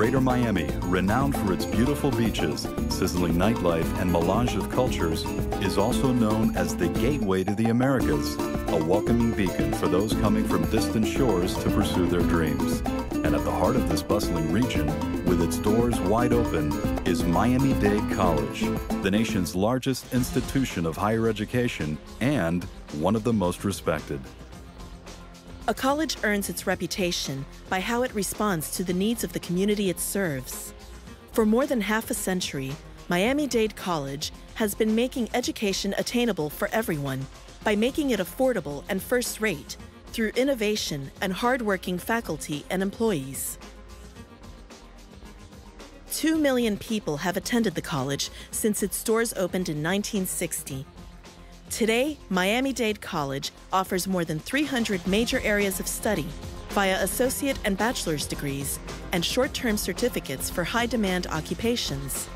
Greater Miami, renowned for its beautiful beaches, sizzling nightlife, and melange of cultures, is also known as the Gateway to the Americas, a welcoming beacon for those coming from distant shores to pursue their dreams. And at the heart of this bustling region, with its doors wide open, is Miami Dade College, the nation's largest institution of higher education and one of the most respected. A college earns its reputation by how it responds to the needs of the community it serves. For more than half a century, Miami-Dade College has been making education attainable for everyone by making it affordable and first-rate through innovation and hard-working faculty and employees. 2 million people have attended the college since its doors opened in 1960. Today, Miami-Dade College offers more than 300 major areas of study via associate and bachelor's degrees and short-term certificates for high-demand occupations.